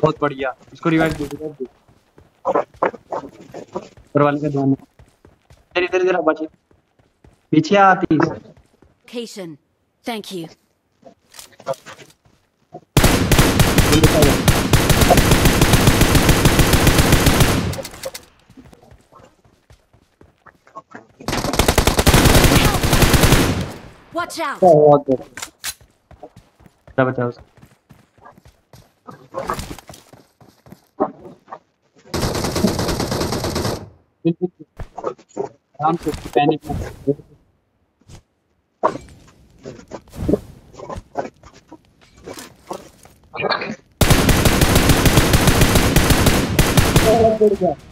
बहुत बढ़िया, इसको रिवाइव दे परवाले का ध्यान। तेरी तेरी जरा बचे पीछे आती location. Thank you. Watch out. बहुत बचाओ आराम से, पैनिक मत। बहुत बढ़िया।